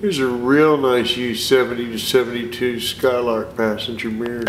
Here's a real nice U70 to 72 Skylark passenger mirror.